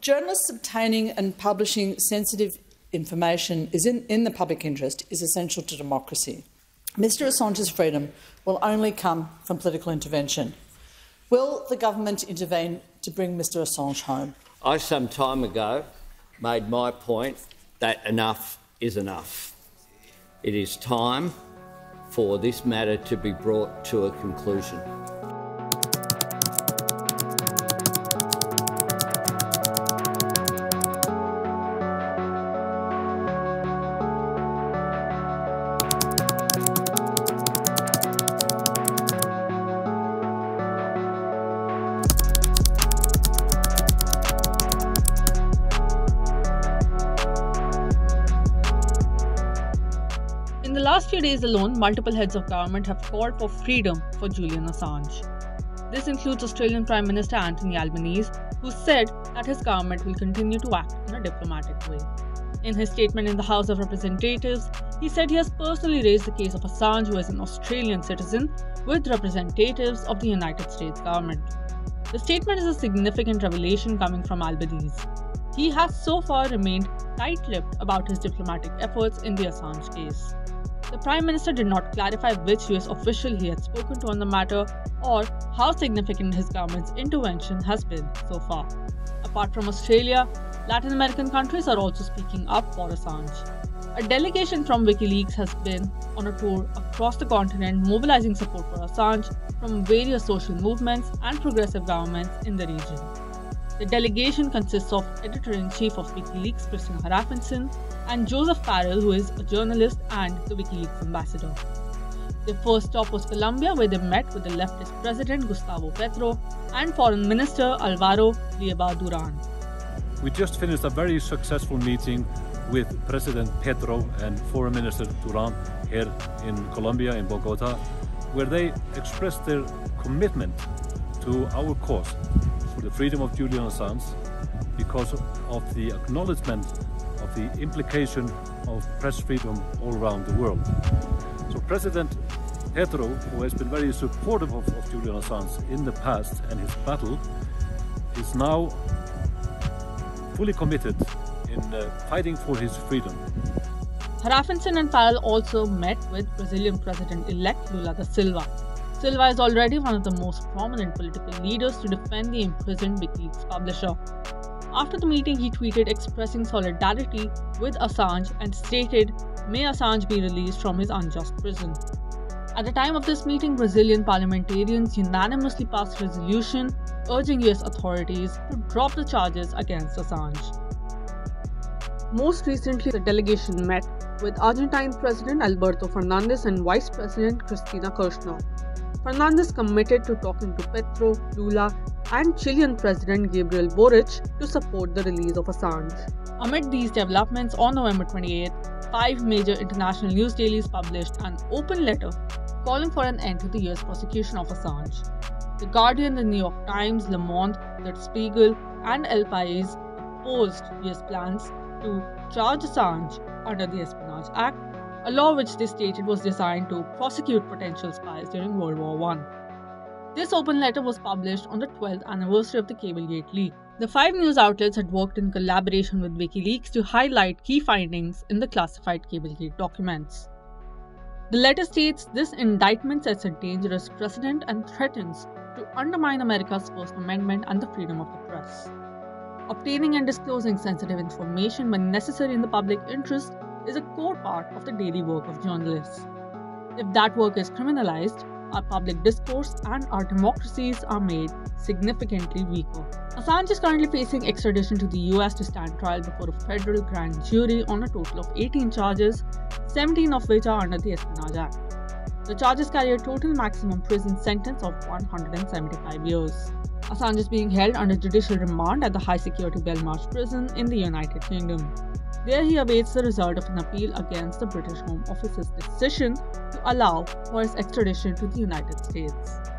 Journalists obtaining and publishing sensitive information is in the public interest is essential to democracy. Mr Assange's freedom will only come from political intervention. Will the government intervene to bring Mr Assange home? I, some time ago, made my point that enough is enough. It is time for this matter to be brought to a conclusion. In the last few days alone, multiple heads of government have called for freedom for Julian Assange. This includes Australian Prime Minister Anthony Albanese, who said that his government will continue to act in a diplomatic way. In his statement in the House of Representatives, he said he has personally raised the case of Assange, who is an Australian citizen, with representatives of the United States government. The statement is a significant revelation coming from Albanese. He has so far remained tight-lipped about his diplomatic efforts in the Assange case. The Prime Minister did not clarify which US official he had spoken to on the matter or how significant his government's intervention has been so far. Apart from Australia, Latin American countries are also speaking up for Assange. A delegation from WikiLeaks has been on a tour across the continent, mobilizing support for Assange from various social movements and progressive governments in the region. The delegation consists of Editor-in-Chief of WikiLeaks, Kristinn Hrafnsson, and Joseph Farrell, who is a journalist and the WikiLeaks ambassador. Their first stop was Colombia, where they met with the leftist president, Gustavo Petro, and Foreign Minister Alvaro Leyva Duran. We just finished a very successful meeting with President Petro and Foreign Minister Duran here in Colombia, in Bogota, where they expressed their commitment to our cause for the freedom of Julian Assange because of the acknowledgement of the implication of press freedom all around the world. So President Petro, who has been very supportive of Julian Assange in the past and his battle, is now fully committed in fighting for his freedom. Hrafnsson and Farrell also met with Brazilian President-elect Lula da Silva. Silva is already one of the most prominent political leaders to defend the imprisoned WikiLeaks publisher. After the meeting, he tweeted expressing solidarity with Assange and stated, "May Assange be released from his unjust prison." At the time of this meeting, Brazilian parliamentarians unanimously passed a resolution urging US authorities to drop the charges against Assange. Most recently, the delegation met with Argentine President Alberto Fernandez and Vice President Cristina Kirchner. Fernandez committed to talking to Petro, Lula, and Chilean President Gabriel Boric to support the release of Assange. Amid these developments, on November 28th, 5 major international news dailies published an open letter calling for an end to the US prosecution of Assange. The Guardian, the New York Times, Le Monde, Der Spiegel, and El Pais opposed US plans to charge Assange under the Espionage Act, a law which they stated was designed to prosecute potential spies during World War I. This open letter was published on the 12th anniversary of the Cablegate leak. The 5 news outlets had worked in collaboration with WikiLeaks to highlight key findings in the classified Cablegate documents. The letter states this indictment sets a dangerous precedent and threatens to undermine America's First Amendment and the freedom of the press. Obtaining and disclosing sensitive information when necessary in the public interest is a core part of the daily work of journalists. If that work is criminalized, our public discourse and our democracies are made significantly weaker. Assange is currently facing extradition to the US to stand trial before a federal grand jury on a total of 18 charges, 17 of which are under the Espionage Act. The charges carry a total maximum prison sentence of 175 years. Assange is being held under judicial remand at the high-security Belmarsh Prison in the United Kingdom. There he awaits the result of an appeal against the British Home Office's decision to allow for his extradition to the United States.